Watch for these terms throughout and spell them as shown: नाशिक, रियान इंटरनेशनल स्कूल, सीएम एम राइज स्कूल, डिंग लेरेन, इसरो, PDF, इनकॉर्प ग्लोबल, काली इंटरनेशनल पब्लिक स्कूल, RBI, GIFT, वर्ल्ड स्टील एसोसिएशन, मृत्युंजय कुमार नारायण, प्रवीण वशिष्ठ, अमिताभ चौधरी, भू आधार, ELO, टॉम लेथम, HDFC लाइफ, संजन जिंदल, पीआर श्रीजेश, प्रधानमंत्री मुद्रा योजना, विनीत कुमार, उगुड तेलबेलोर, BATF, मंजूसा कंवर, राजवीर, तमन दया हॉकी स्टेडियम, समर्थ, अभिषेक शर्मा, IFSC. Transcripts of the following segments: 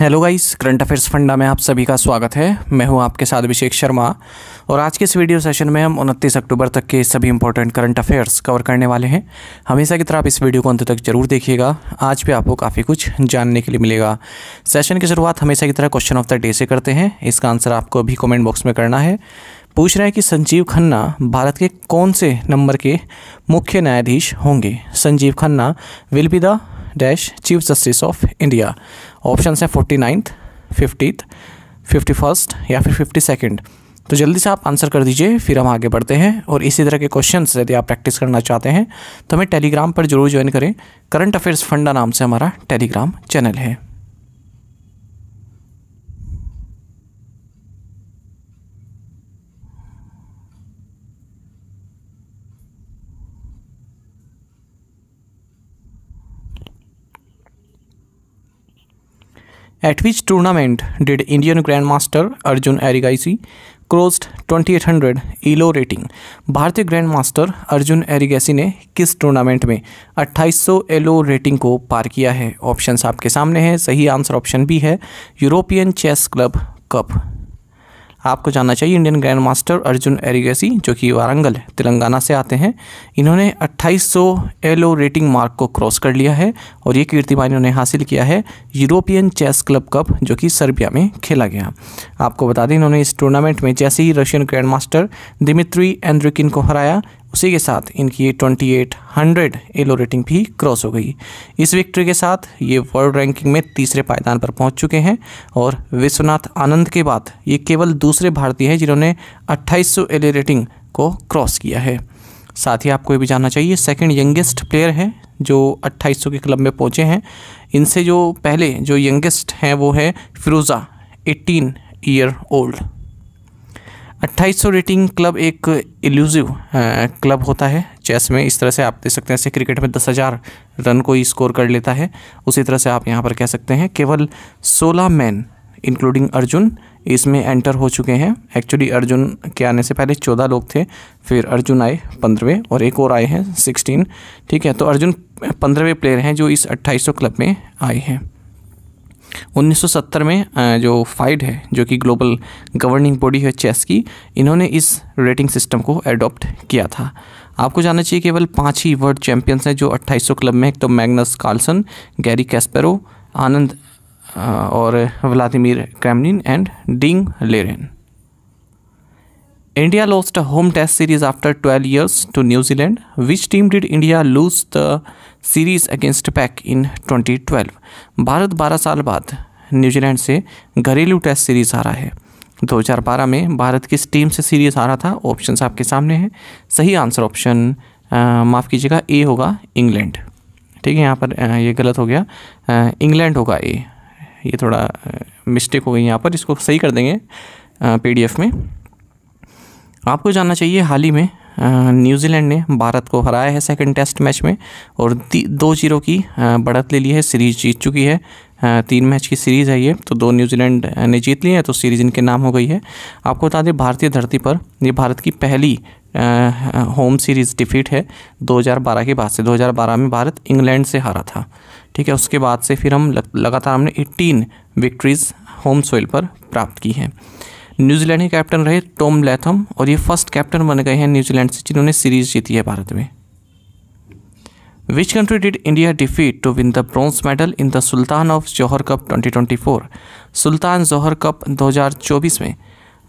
Hello guys, current affairs फंडा में आप सभी का स्वागत है। मैं हूं आपके साथ अभिषेक शर्मा और आज के इस वीडियो सेशन में हम 29 अक्टूबर तक के सभी इंपॉर्टेंट करंट अफेयर्स कवर करने वाले हैं। हमेशा की तरह आप इस वीडियो को अंत तक जरूर देखिएगा, आज भी आपको काफ़ी कुछ जानने के लिए मिलेगा। सेशन की शुरुआत हमेशा की तरह क्वेश्चन ऑफ द डे से करते हैं, इसका आंसर आपको अभी कॉमेंट बॉक्स में करना है। पूछ रहे हैं कि संजीव खन्ना भारत के कौन से नंबर के मुख्य न्यायाधीश होंगे। Sanjiv Khanna will be the dash chief justice of India. Options हैं 49th, 50th, 51st या फिर 52nd। तो जल्दी से आप आंसर कर दीजिए, फिर हम आगे बढ़ते हैं। और इसी तरह के क्वेश्चंस यदि आप प्रैक्टिस करना चाहते हैं तो हमें टेलीग्राम पर जरूर ज्वाइन करें। करंट अफेयर्स फंडा नाम से हमारा टेलीग्राम चैनल है। At which tournament did Indian Grandmaster Arjun Erigaisi crossed 2800 ELO rating. भारतीय ग्रैंड मास्टर अर्जुन एरिगैसी ने किस टूर्नामेंट में 2800 ELO रेटिंग को पार किया है। ऑप्शंस आपके सामने हैं, सही आंसर ऑप्शन बी है, यूरोपियन चेस क्लब कप। आपको जानना चाहिए Indian grand master Arjun Erigaisi जो कि वारंगल तेलंगाना से आते हैं, इन्होंने 2800 ELO रेटिंग मार्क को क्रॉस कर लिया है और ये कीर्तिमान इन्होंने हासिल किया है यूरोपियन चेस क्लब कप जो कि सर्बिया में खेला गया। आपको बता दें, इन्होंने इस टूर्नामेंट में जैसे ही Russian grand master Dmitry Andreikin को हराया, उसी के साथ इनकी ये 2800 ELO रेटिंग भी क्रॉस हो गई। इस विक्ट्री के साथ ये वर्ल्ड रैंकिंग में तीसरे पायदान पर पहुंच चुके हैं और विश्वनाथ आनंद के बाद ये केवल दूसरे भारतीय हैं जिन्होंने 2800 ELO रेटिंग को क्रॉस किया है। साथ ही आपको ये भी जानना चाहिए सेकंड यंगेस्ट प्लेयर हैं जो 2800 के क्लब में पहुँचे हैं। इनसे जो पहले जो यंगेस्ट हैं वो है Firouzja 18 year old. 2800 rating club एक इल्यूजिव क्लब होता है चेस में। इस तरह से आप देख सकते हैं, जैसे क्रिकेट में 10,000 रन कोई स्कोर कर लेता है, उसी तरह से आप यहाँ पर कह सकते हैं केवल 16 मैन इंक्लूडिंग अर्जुन इसमें एंटर हो चुके हैं। एक्चुअली अर्जुन के आने से पहले 14 लोग थे, फिर अर्जुन आए 15वें और एक और आए हैं 16। ठीक है, तो अर्जुन 15वें प्लेयर हैं जो इस 2800 क्लब में आए हैं। 1970 में जो फाइड है जो कि ग्लोबल गवर्निंग बॉडी है चेस की, इन्होंने इस रेटिंग सिस्टम को एडॉप्ट किया था। आपको जानना चाहिए केवल 5 ही वर्ल्ड चैंपियंस हैं जो 2800 क्लब में, एक तो Magnus Carlsen, Garry Kasparov, Anand और Vladimir Kramnik and डिंग लेरेन। India lost a home test series after 12 years to New Zealand. Which team did India lose the series against Pak इन 2012। भारत 12 साल बाद न्यूजीलैंड से घरेलू टेस्ट सीरीज हारा है। 2012 में भारत किस टीम से सीरीज हारा था। ऑप्शंस आपके सामने हैं, सही आंसर ऑप्शन माफ़ कीजिएगा ए होगा इंग्लैंड। ठीक है, यहाँ पर ये गलत हो गया, इंग्लैंड होगा ए, ये थोड़ा मिस्टेक हो गई यहाँ पर, इसको सही कर देंगे PDF में। आपको जानना चाहिए हाल ही में न्यूजीलैंड ने भारत को हराया है सेकंड टेस्ट मैच में और 2-0 की बढ़त ले ली है, सीरीज़ जीत चुकी है। 3 मैच की सीरीज़ है ये, तो 2 न्यूजीलैंड ने जीत ली है तो सीरीज़ इनके नाम हो गई है। आपको बता दें भारतीय धरती पर ये भारत की पहली होम सीरीज़ डिफीट है 2012 के बाद से। 2012 में भारत इंग्लैंड से हारा था। ठीक है, उसके बाद से फिर हम लगातार हमने 18 विक्ट्रीज़ होम सोइल पर प्राप्त की हैं। न्यूजीलैंड के कैप्टन रहे टॉम लेथम और ये फर्स्ट कैप्टन बन गए हैं न्यूजीलैंड से जिन्होंने सीरीज जीती है भारत में। Which country did India defeat to win the bronze medal in the Sultan of Johor cup 2024। Sultan Johor cup 2024 में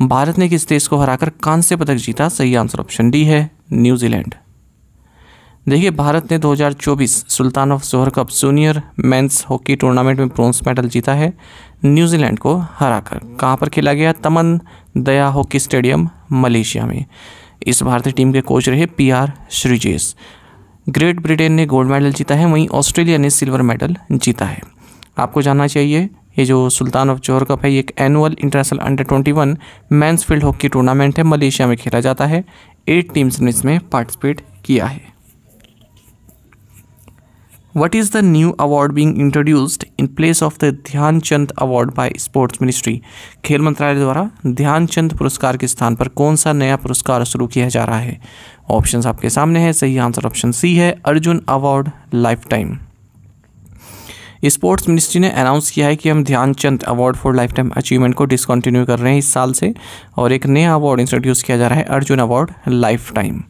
भारत ने किस देश को हराकर कांस्य पदक जीता। सही आंसर ऑप्शन डी है न्यूजीलैंड। देखिए भारत ने 2024 सुल्तान of Johor cup junior men's hockey tournament में ब्रॉन्ज मेडल जीता है न्यूजीलैंड को हराकर। कहाँ पर खेला गया, तमन दया हॉकी स्टेडियम मलेशिया में। इस भारतीय टीम के कोच रहे पीआर श्रीजेश। ग्रेट ब्रिटेन ने गोल्ड मेडल जीता है, वहीं ऑस्ट्रेलिया ने सिल्वर मेडल जीता है। आपको जानना चाहिए ये जो सुल्तान ऑफ जौहर कप है ये एक annual international under 21 men's field hockey tournament है, मलेशिया में खेला जाता है। 8 टीम्स ने इसमें पार्टिसिपेट किया है। What is the new award being introduced in place of the Dhyan Chand award by Sports Ministry? खेल मंत्रालय द्वारा ध्यान चंद पुरस्कार के स्थान पर कौन सा नया पुरस्कार शुरू किया जा रहा है। ऑप्शंस आपके सामने हैं, सही आंसर ऑप्शन सी है Arjun award लाइफ time. Sports ministry ने अनाउंस किया है कि हम Dhyanchand award for लाइफ time achievement को डिसकंटिन्यू कर रहे हैं इस साल से, और एक नया अवार्ड इंट्रोड्यूस किया जा रहा है, अर्जुन अवार्ड लाइफ टाइम।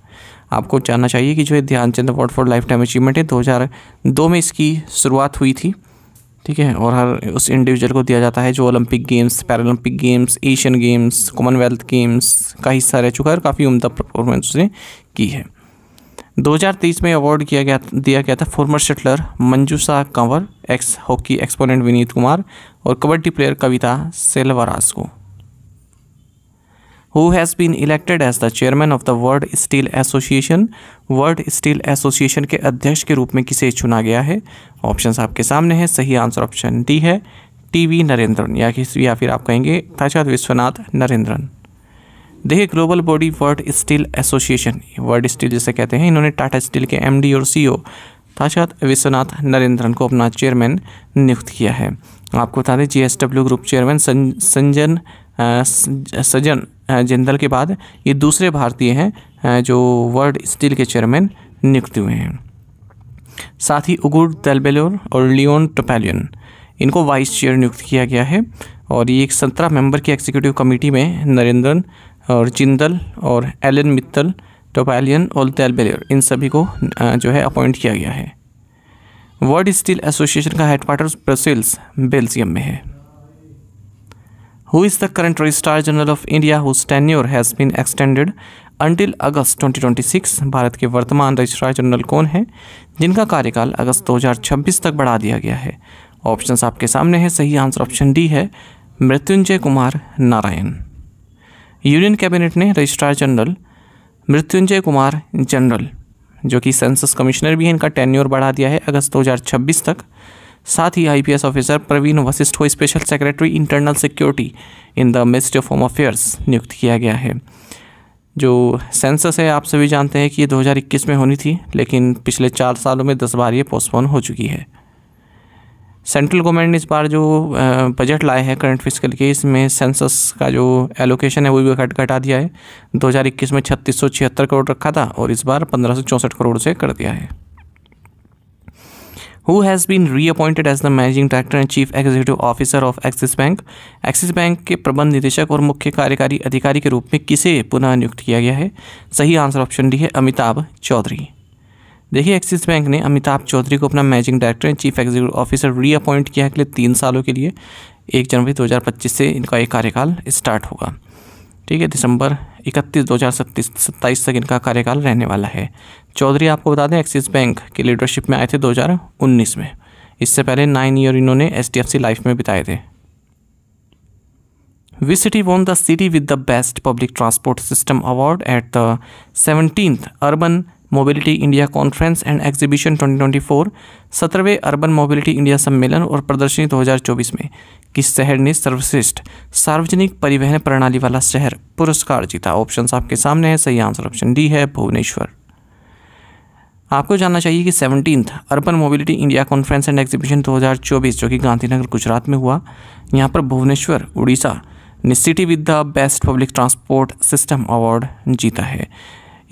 आपको जानना चाहिए कि जो है Dhyanchand award for लाइफ time achievement है 2002 में इसकी शुरुआत हुई थी, ठीक है, और हर उस इंडिविजुअल को दिया जाता है जो Olympic games, Paralympic games, Asian games, Commonwealth games का हिस्सा रह चुका है और काफ़ी उम्दा परफॉर्मेंस उसने की है। 2023 में अवार्ड दिया गया था former shuttler मंजूसा कंवर, ex hockey exponent विनीत कुमार और कबड्डी प्लेयर कविता सेलवारास को। Who has been elected as the chairman of the World Steel Association? वर्ल्ड स्टील एसोसिएशन के अध्यक्ष के रूप में किसे चुना गया है? ऑप्शंस आपके सामने हैं। सही आंसर ऑप्शन डी है, टीवी नरेंद्रन या फिर आप कहेंगे ताशाद विश्वनाथ नरेंद्रन। देखिए, global body वर्ल्ड स्टील एसोसिएशन, World Steel जिसे कहते हैं, इन्होंने टाटा स्टील के MD और CEO ताशाद विश्वनाथ नरेंद्रन को अपना चेयरमैन नियुक्त किया है। आपको बता दें GSW group chairman संजन जिंदल के बाद ये दूसरे भारतीय हैं जो वर्ल्ड स्टील के चेयरमैन नियुक्त हुए हैं। साथ ही उगुड तेलबेलोर और लियोन टपेलियन, इनको वाइस चेयर नियुक्त किया गया है और ये एक 17 मेंबर की एग्जीक्यूटिव कमेटी में नरेंद्रन और जिंदल और एल एन मित्तल, टपेलियन और तेलबेलोर, इन सभी को जो है अपॉइंट किया गया है। वर्ल्ड स्टील एसोसिएशन का हेडक्वार्टर ब्रसेल्स, बेल्जियम में है। Who is the current Registrar General of India whose tenure has been extended until August 2026? Bharat के वर्तमान रजिस्ट्रार जनरल कौन है जिनका कार्यकाल अगस्त 2026 तक बढ़ा दिया गया है? ऑप्शंस आपके सामने हैं। सही आंसर ऑप्शन डी है, मृत्युंजय कुमार नारायण। यूनियन कैबिनेट ने registrar general Mrityunjay Kumar general, जो कि सेंसस कमिश्नर भी हैं, इनका टेन्योर बढ़ा दिया है अगस्त 2026 तक। साथ ही IPS ऑफिसर प्रवीण वशिष्ठ को special secretary internal security in the ministry of home affairs नियुक्त किया गया है। जो सेंसस है, आप सभी जानते हैं कि ये 2021 में होनी थी, लेकिन पिछले 4 सालों में 10 बार ये पोस्टपोन हो चुकी है। सेंट्रल गवर्नमेंट ने इस बार जो बजट लाया है करंट फिस्कल के, इसमें सेंसस का जो एलोकेशन है वो भी घटा दिया है। 2021 में 3676 करोड़ रखा था और इस बार 1564 करोड़ से कर दिया है। Who has been reappointed as the Managing Director and Chief Executive Officer of Axis Bank? Axis bank के प्रबंध निदेशक और मुख्य कार्यकारी अधिकारी के रूप में किसे पुनः नियुक्त किया गया है? सही आंसर ऑप्शन डी है, अमिताभ चौधरी। देखिए, एक्सिस बैंक ने अमिताभ चौधरी को अपना managing director and chief executive officer reappoint किया है अगले 3 सालों के लिए। 1 जनवरी 2025 से इनका एक कार्यकाल स्टार्ट होगा, ठीक है, दिसंबर 31, 2027 तक इनका कार्यकाल रहने वाला है। चौधरी, आपको बता दें, एक्सिस बैंक के लीडरशिप में आए थे 2019 में। इससे पहले 9 ईयर इन्होंने HDFC लाइफ में बिताए थे। Which city won the city with the best public transport system award at the 17th urban mobility India conference and exhibition 2024? 17वें अर्बन मोबिलिटी इंडिया सम्मेलन और प्रदर्शनी 2024 में किस शहर ने सर्वश्रेष्ठ सार्वजनिक परिवहन प्रणाली वाला शहर पुरस्कार जीता? ऑप्शंस आपके सामने हैं। सही आंसर ऑप्शन डी है, भुवनेश्वर। आपको जानना चाहिए कि 17th urban mobility India conference and exhibition 2024 जो कि गांधीनगर गुजरात में हुआ, यहाँ पर भुवनेश्वर उड़ीसा ने city with the best public transport system award जीता है।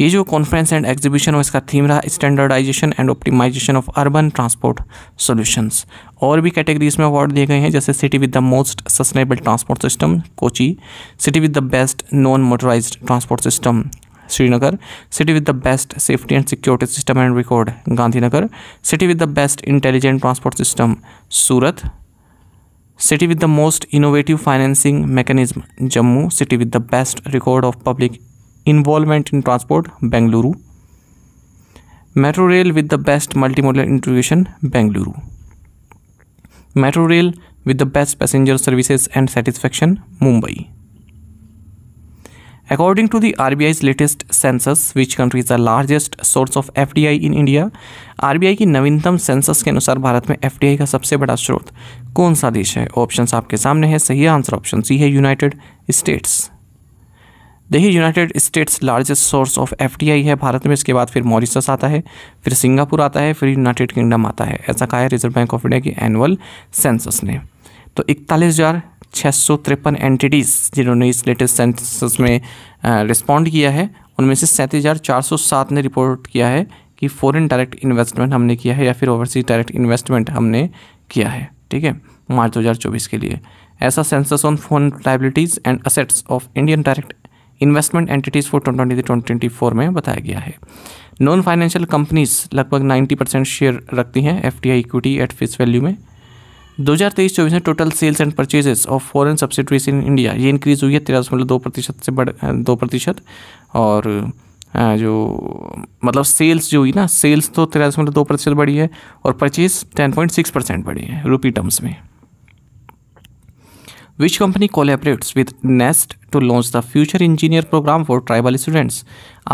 ये जो कॉन्फ्रेंस एंड एग्जीबिशन हो, इसका थीम रहा standardisation and optimisation of urban transport solutions. और भी कैटेगरीज में अवार्ड दिए गए हैं, जैसे city with the most sustainable transport system Kochi, city with the best non motorised transport system Srinagar, city with the best safety and security system and record Gandhinagar, city with the best intelligent transport system Surat, city with the most innovative financing mechanism Jammu, city with the best record of public involvement in transport Bengaluru, metro rail with the best multimodal integration Bengaluru, metro rail with the best passenger services and satisfaction Mumbai. According to the RBI's latest census, which country is the largest source of FDI in India? RBI की नवीनतम census के अनुसार भारत में FDI का सबसे बड़ा स्रोत कौन सा देश है? ऑप्शंस आपके सामने हैं। सही आंसर ऑप्शन सी है, यूनाइटेड स्टेट्स। देखिए, United States largest source of FDI है भारत में, इसके बाद फिर मॉरिशस आता है, फिर सिंगापुर आता है, फिर यूनाइटेड किंगडम आता है। ऐसा कहा है रिजर्व बैंक ऑफ इंडिया की एनुअल सेंसस ने। तो 41,653 एंटिटीज़ जिन्होंने इस लेटेस्ट सेंसस में रिस्पॉन्ड किया है, उनमें से 37,407 ने रिपोर्ट किया है कि फॉरेन डायरेक्ट इन्वेस्टमेंट हमने किया है या फिर ओवरसीज डायरेक्ट इन्वेस्टमेंट हमने किया है, ठीक है, मार्च 2024 के लिए। ऐसा census on foreign liabilities and assets of Indian direct investment entities for 2024 में बताया गया है। नॉन फाइनेंशियल कंपनीज लगभग 90% शेयर रखती हैं FDI equity at face value में। 2023-24 में total sales and purchases of foreign subsidiaries in India ये इंक्रीज़ हुई है 13.2% से बढ़ 2%, और जो मतलब सेल्स जो हुई ना, सेल्स तो 13.2% बढ़ी है और परचेज 10.6% बढ़ी है रुपी टर्म्स में। Which company collaborates with NEST to launch the future engineer program for tribal students?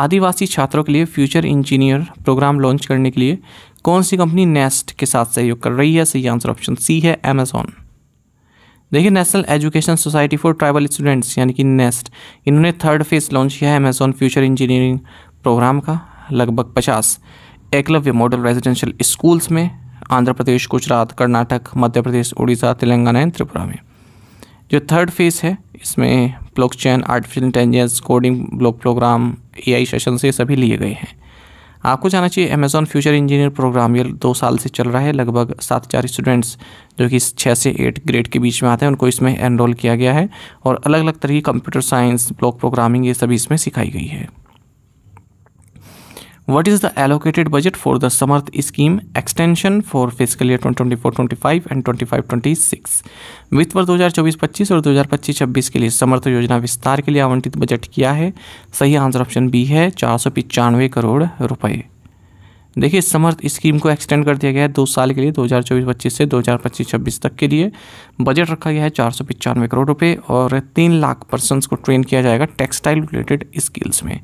आदिवासी छात्रों के लिए फ्यूचर इंजीनियर प्रोग्राम लॉन्च करने के लिए कौन सी कंपनी नेस्ट के साथ सहयोग कर रही है? सही आंसर ऑप्शन सी है, Amazon। देखिए, national education society for tribal students यानी कि नेस्ट, इन्होंने थर्ड फेज लॉन्च किया है Amazon फ्यूचर इंजीनियरिंग प्रोग्राम का। लगभग 50 एकलव्य मॉडल रेजिडेंशियल स्कूल्स में आंध्र प्रदेश, गुजरात, कर्नाटक, मध्य प्रदेश, उड़ीसा, तेलंगाना एंड त्रिपुरा में। जो थर्ड फेज़ है इसमें blockchain, artificial intelligence, coding block programme, AI session से सभी लिए गए हैं। आपको जाना चाहिए Amazon फ्यूचर इंजीनियर प्रोग्राम ये 2 साल से चल रहा है। लगभग 7000 स्टूडेंट्स जो कि 6 से 8 ग्रेड के बीच में आते हैं उनको इसमें एनरोल किया गया है, और अलग अलग तरह की कंप्यूटर साइंस, ब्लॉक प्रोग्रामिंग ये सभी इसमें सिखाई गई है। What is the allocated budget for the समर्थ scheme extension for physical year 2024-25 and 2025-26? वित्त वर्ष 2024-25 और 2025-26 के लिए समर्थ योजना विस्तार के लिए आवंटित बजट क्या है? सही आंसर ऑप्शन बी है, 495 करोड़ रुपए। देखिए, समर्थ स्कीम को एक्सटेंड कर दिया गया है 2 साल के लिए, 2024-25 से 2025-26 तक के लिए। बजट रखा गया है 495 करोड़ रुपए, और 3 लाख पर्सनस को ट्रेन किया जाएगा टेक्सटाइल रिलेटेड स्किल्स में।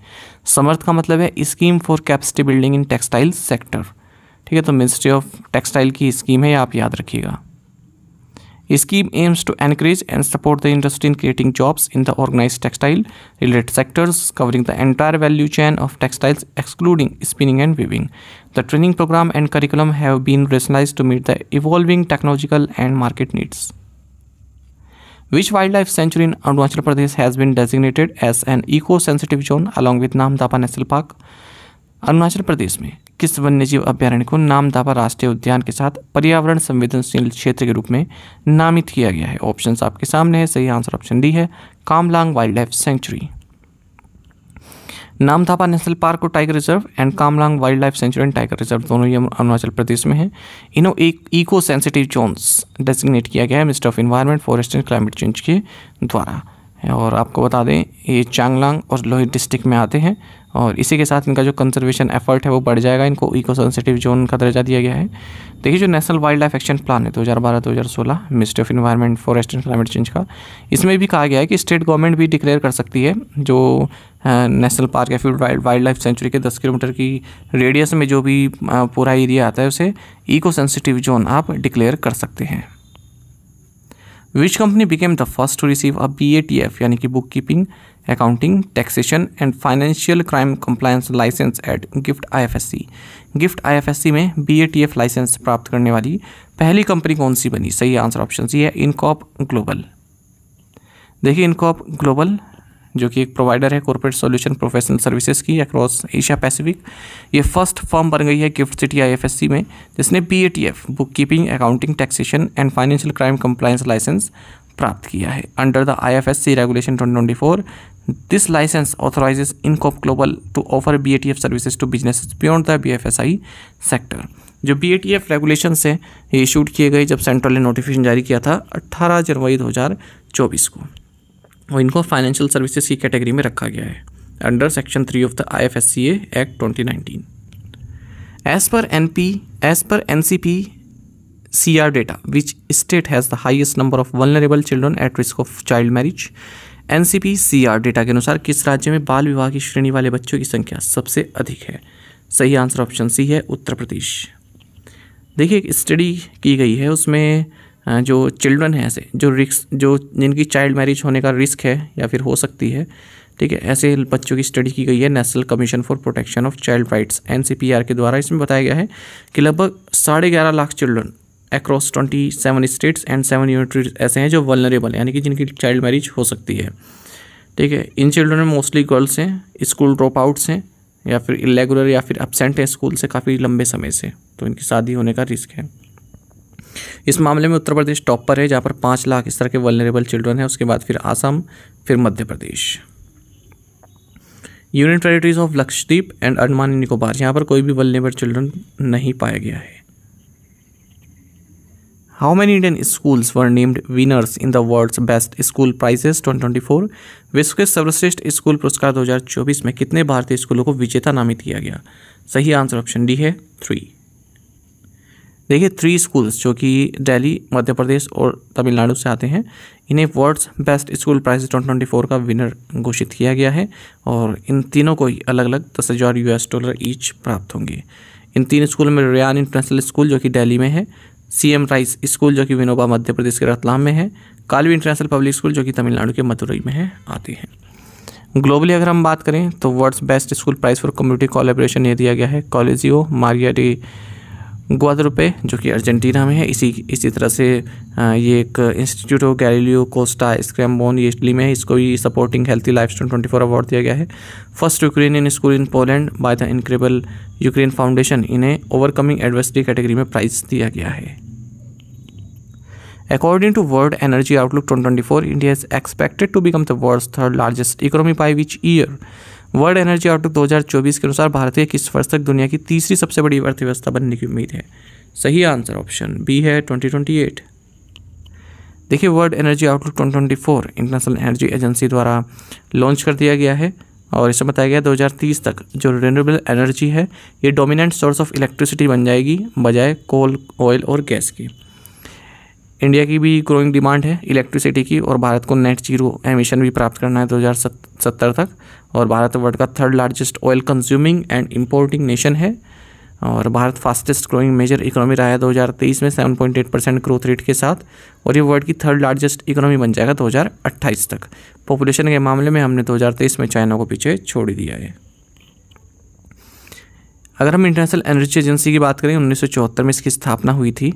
समर्थ का मतलब है scheme for capacity building in textile sector, ठीक है, तो मिनिस्ट्री ऑफ टेक्सटाइल की स्कीम है, आप याद रखिएगा। Scheme aims to encourage and support the industry in creating jobs in the organise textile related sectors covering the entire value chain of textiles excluding spinning and weaving. The training programme and curriculum have been rationalised to meet the evolving technological and market needs. Which wild लाइफ sanctuary in Arunachal Pradesh has been designated as an eco sensitive zone along with Namdapha national park? Arunachal Pradesh में किस वन्यजीव अभ्यारण्य को नामदापा राष्ट्रीय उद्यान के साथ पर्यावरण संवेदनशील क्षेत्र के रूप में नामित किया गया है? ऑप्शंस आपके सामने है, सही आंसर ऑप्शन डी है, Kamlang wild लाइफ sanctuary. Namdapha national park और tiger reserve and Kamlang wild लाइफ sanctuary and tiger reserve दोनों ही अरुणाचल प्रदेश में है। इन्हों एक इको सेंसिटिव जोन्स डेजिग्नेट किया गया है ministry of environment, forest and climate change के द्वारा, और आपको बता दें ये चांगलांग और लोहित डिस्ट्रिक्ट में आते हैं, और इसी के साथ इनका जो कंजर्वेशन एफर्ट है वो बढ़ जाएगा, इनको इको सेंसिटिव जोन का दर्जा दिया गया है। देखिए, जो national wild लाइफ action plan है 2012-2016 ministry of environment, forest and climate change का, इसमें भी कहा गया है कि स्टेट गवर्नमेंट भी डिक्लेयर कर सकती है जो नेशनल पार्क या फिर वाइल्ड लाइफ सेंचुरी के 10 किलोमीटर की रेडियस में जो भी पूरा एरिया आता है उसे इको सेंसिटिव जोन आप डिक्लेयर कर सकते हैं। Which company became the first to receive a BATF यानी कि book keeping, accounting, taxation and financial crime compliance licence at gift IFSC? Gift IFSC में BATF लाइसेंस प्राप्त करने वाली पहली कंपनी कौन सी बनी? सही आंसर ऑप्शन सी है, इनकॉर्प ग्लोबल। देखिए, इनकॉर्प ग्लोबल जो कि एक प्रोवाइडर है कॉर्पोरेट सॉल्यूशन प्रोफेशनल सर्विसेज की अक्रॉस एशिया पैसिफिक, ये फर्स्ट फर्म बन गई है गिफ्ट सिटी IFSC में जिसने BATF book keeping, accounting, taxation and financial crime compliance licence प्राप्त किया है। Under the IFSC regulation 2024 this licence authorises इनकॉर्प ग्लोबल to offer BATF services to businesses beyond the BFSI sector. जो BATF regulation से issued किए गए जब central ने notification जारी किया था 18 जनवरी 2024 को, और इनको फाइनेंशियल सर्विसेज की कैटेगरी में रखा गया है under section 3 of the IFSCA act 2019। As per NCPCR data which state has the highest number of vulnerable children at risk of child marriage? NCPCR data के अनुसार किस राज्य में बाल विवाह की श्रेणी वाले बच्चों की संख्या सबसे अधिक है? सही आंसर ऑप्शन सी है, उत्तर प्रदेश। देखिए, एक स्टडी की गई है उसमें जो चिल्ड्रन हैं ऐसे जो जिनकी चाइल्ड मैरिज होने का रिस्क है या फिर हो सकती है, ठीक है, ऐसे बच्चों की स्टडी की गई है national commission for protection of child rights NCPR के द्वारा। इसमें बताया गया है कि लगभग 11.5 lakh children across 27 states and 7 यूनिटरीज ऐसे हैं जो वल्नरेबल यानी कि जिनकी चाइल्ड मैरिज हो सकती है, ठीक है। इन चिल्ड्रन में मोस्टली गर्ल्स हैं, स्कूल ड्रॉप आउट्स हैं या फिर इरेगुलर या फिर एब्सेंट है स्कूल से काफ़ी लंबे समय से, तो इनकी शादी होने का रिस्क है। इस मामले में उत्तर प्रदेश टॉप पर है, जहाँ पर 5 लाख इस तरह के वल्नरेबल चिल्ड्रन हैं। उसके बाद फिर आसाम, फिर Madhya Pradesh. Union territories of Lakshadweep and Andaman Nicobar, यहाँ पर कोई भी वल्नरेबल चिल्ड्रन नहीं पाया गया है। How many Indian schools were named winners in the world's best school prizes 2024? विश्व के सर्वश्रेष्ठ स्कूल पुरस्कार 2024 में कितने भारतीय स्कूलों को विजेता नामित किया गया? सही आंसर ऑप्शन डी है 3। देखिए 3 स्कूल्स जो कि दिल्ली, मध्य प्रदेश और तमिलनाडु से आते हैं, इन्हें वर्ल्ड्स बेस्ट स्कूल प्राइज 2024 का विनर घोषित किया गया है और इन तीनों को ही अलग अलग $10,000 ईच प्राप्त होंगे। इन 3 स्कूल में रियान इंटरनेशनल स्कूल जो कि दिल्ली में है, सीएम एम राइज स्कूल जो कि विनोबा मध्य प्रदेश के रतलाम में है, काली इंटरनेशनल पब्लिक स्कूल जो कि तमिलनाडु के मदुरई में है आती हैं। ग्लोबली अगर हम बात करें तो world's best school prize for community collaboration ये दिया गया है कॉलेजियो मारियाडी ग्वादरुपे जो कि अर्जेंटीना में है। इसी तरह से ये एक इंस्टीट्यूट हो गैलीओ कोस्टा स्क्रेमबोन ये इटली में है, इसको भी सपोर्टिंग हेल्थी लाइफस्टाइल 24 अवार्ड दिया गया है। First Ukrainian school in Poland by the incredible Ukraine foundation, इन्हें ओवरकमिंग एडवर्सिटी कैटेगरी में प्राइज़ दिया गया है। According to World Energy Outlook 2024, India is expected to become the world's third largest economy by which year? World energy outlook 2024 के अनुसार भारत की किस वर्ष तक दुनिया की तीसरी सबसे बड़ी अर्थव्यवस्था बनने की उम्मीद है? सही आंसर ऑप्शन बी है 2028। देखिए world energy outlook 2024 international energy agency द्वारा लॉन्च कर दिया गया है और इसमें बताया गया 2030 तक जो रिन्यूएबल एनर्जी है ये डोमिनेंट सोर्स ऑफ इलेक्ट्रिसिटी बन जाएगी बजाय कोल, ऑयल और गैस की। इंडिया की भी ग्रोइंग डिमांड है इलेक्ट्रिसिटी की और भारत को नेट जीरो एमिशन भी प्राप्त करना है 2070 तक। और भारत वर्ल्ड का third largest oil consuming and importing nation है और Bharat fastest growing major economy रहा है 2023 में 7.8% ग्रोथ रेट के साथ और ये वर्ल्ड की थर्ड लार्जेस्ट इकोनॉमी बन जाएगा 2028 तक। पॉपुलेशन के मामले में हमने 2023 में चाइना को पीछे छोड़ दिया है। अगर हम इंटरनेशनल एनर्जी एजेंसी की बात करें 1974 में इसकी स्थापना हुई थी।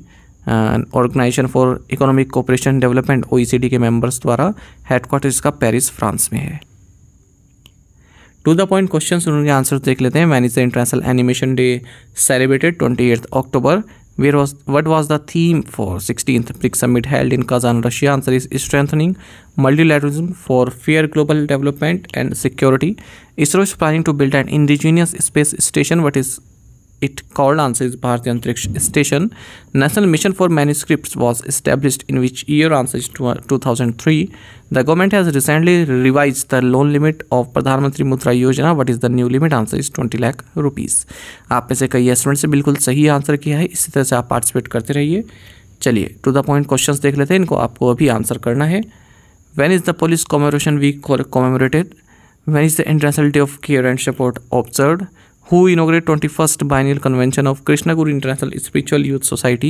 Organisation for economic cooperation development OECD के मेंबर्स द्वारा हेडक्वार्टर इसका पेरिस फ्रांस में है। टू द पॉइंट क्वेश्चंस उनके आंसर्स देख लेते हैं। When is the international animation day celebrated 28 October? What was the theme for 16th BRICS summit held in Kazan Russia? Answer is strengthening multilateralism for fair global development and security. इसरो is planning to build an indigenous space station what is it called? Answer is Bharatiya Antariksh station. National mission for manuscripts was established in which year? Answer is 2003। The government has recently revise the loan limit of प्रधानमंत्री मुद्रा योजना what is the new limit? Answer is 20 lakh rupees. आप में से कई student से बिल्कुल सही answer किया है, इसी तरह से आप पार्टिसिपेट करते रहिए। चलिए टू द पॉइंट क्वेश्चन देख लेते हैं, इनको आपको अभी आंसर करना है। When is the police commemoration week commemorated? When is the international day of care and support observed? Who inaugurated 21st Biennial Convention of Krishnaguru International Spiritual Youth Society?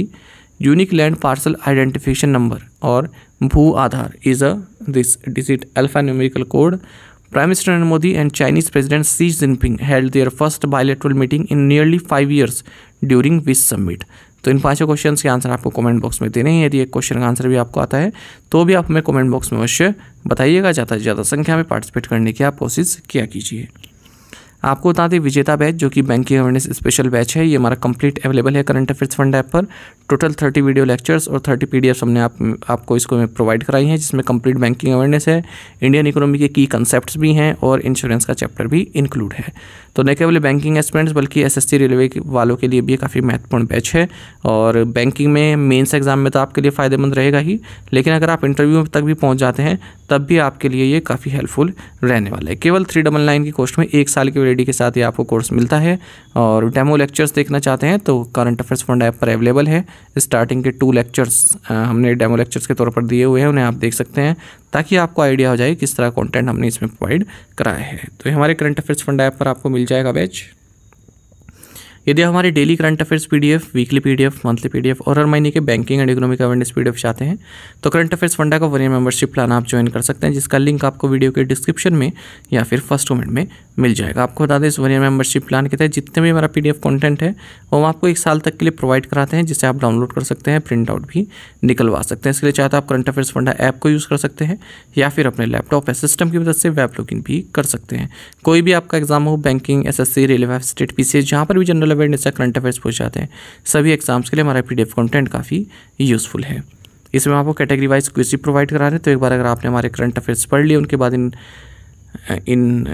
Unique Land Parcel Identification Number और भू आधार is a this digit alphanumerical code. Prime Minister Narendra Modi and Chinese President Xi Jinping held their first bilateral meeting in nearly 5 years during which summit? तो इन 5 question के answer आपको comment box में देने हैं। यदि एक क्वेश्चन का आंसर भी आपको आता है तो भी आप हमें कमेंट बॉक्स में अवश्य बताइएगा, ज़्यादा से ज़्यादा संख्या में पार्टिसिपेट करने की आप कोशिश किया कीजिए। आपको बता दें विजेता बैच जो कि बैंकिंग अवेयरनेस स्पेशल बैच है ये हमारा कंप्लीट अवेलेबल है करंट अफेयर्स फंडा ऐप पर। टोटल 30 वीडियो लेक्चर्स और 30 PDFs हमने आपको इसको प्रोवाइड कराई हैं, जिसमें कंप्लीट बैंकिंग अवेयरनेस है, इंडियन इकोनॉमी के की कंसेप्ट्स भी हैं और इंश्योरेंस का चैप्टर भी इंक्लूड है। तो न केवल बैंकिंग एस्पिरेंट्स बल्कि SSC रेलवे वालों के लिए भी काफ़ी महत्वपूर्ण बैच है और बैंकिंग में मेन्स एग्जाम में तो आपके लिए फ़ायदेमंद रहेगा ही, लेकिन अगर आप इंटरव्यू तक भी पहुँच जाते हैं तब भी आपके लिए ये काफ़ी हेल्पफुल रहने वाला है। केवल 399 की कॉस्ट में 1 साल की के साथ ही आपको कोर्स मिलता है और डेमो लेक्चर्स देखना चाहते हैं तो करंट अफेयर्स फंडा ऐप पर अवेलेबल है। स्टार्टिंग के 2 लेक्चर्स हमने डेमो लेक्चर्स के तौर पर दिए हुए हैं, उन्हें आप देख सकते हैं ताकि आपको आइडिया हो जाए किस तरह कंटेंट हमने इसमें प्रोवाइड कराया है। तो हमारे करंट अफेयर्स फंडा ऐप पर आपको मिल जाएगा बैच। यदि हमारे daily current affairs PDF, weekly PDF, monthly PDF और हर महीने के banking and economic awareness PDF चाहते हैं तो करंट अफेयर्स फंडा का 1 ईयर मेंबरशिप प्लान आप ज्वाइन कर सकते हैं, जिसका लिंक आपको वीडियो के डिस्क्रिप्शन में या फिर फर्स्ट कमेंट में मिल जाएगा। आपको बता दें इस 1 ईयर मेंबरशिप प्लान के तहत जितने भी हमारा PDF कॉन्टेंट है वो हम आपको 1 साल तक के लिए प्रोवाइड कराते हैं, जिसे आप डाउनलोड कर सकते हैं, प्रिंट आउट भी निकलवा सकते हैं। इसके लिए चाहे तो आप करंट अफेयर्स फंडा ऐप को यूज़ कर सकते हैं या फिर अपने लैपटॉप या सिस्टम की मदद से वेब लॉगिन भी कर सकते हैं। कोई भी आपका एग्जाम हो, banking, SSC, railway, state PCS, जहाँ पर भी general aware India current affairs पूछ जाते हैं। सभी एग्जाम्स के लिए हमारा पीडीएफ कंटेंट काफ़ी यूजफुल है। इसमें आपको कैटेगरी वाइज क्विज भी प्रोवाइड करा रहे हैं, तो एक बार अगर आपने हमारे करंट अफेयर्स पढ़ लिए उनके बाद इन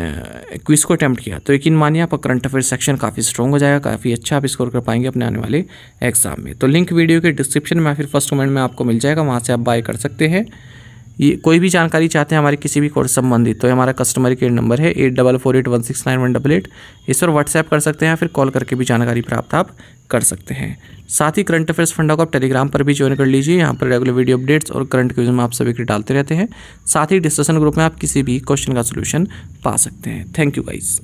क्विज को अटैम्प्ट किया तो यकीन मानिए आपका करंट अफेयर सेक्शन काफ़ी स्ट्रॉन्ग हो जाएगा, काफ़ी अच्छा आप स्कोर कर पाएंगे अपने आने वाले एग्जाम में। तो लिंक वीडियो के डिस्क्रिप्शन में फिर फर्स्ट कमेंट में आपको मिल जाएगा, वहाँ से आप बाय कर सकते हैं। ये कोई भी जानकारी चाहते हैं हमारे किसी भी कोर्स संबंधित तो हमारा कस्टमर केयर नंबर है 8448169188, इस पर व्हाट्सएप कर सकते हैं या फिर कॉल करके भी जानकारी प्राप्त आप कर सकते हैं। साथ ही करंट अफेयर्स फंडा को आप टेलीग्राम पर भी ज्वाइन कर लीजिए, यहाँ पर रेगुलर वीडियो अपडेट्स और करंट क्वेश्चन में आप सभी के डालते रहते हैं। साथ ही डिस्कशन ग्रुप में आप किसी भी क्वेश्चन का सोल्यूशन पा सकते हैं। Thank you guys.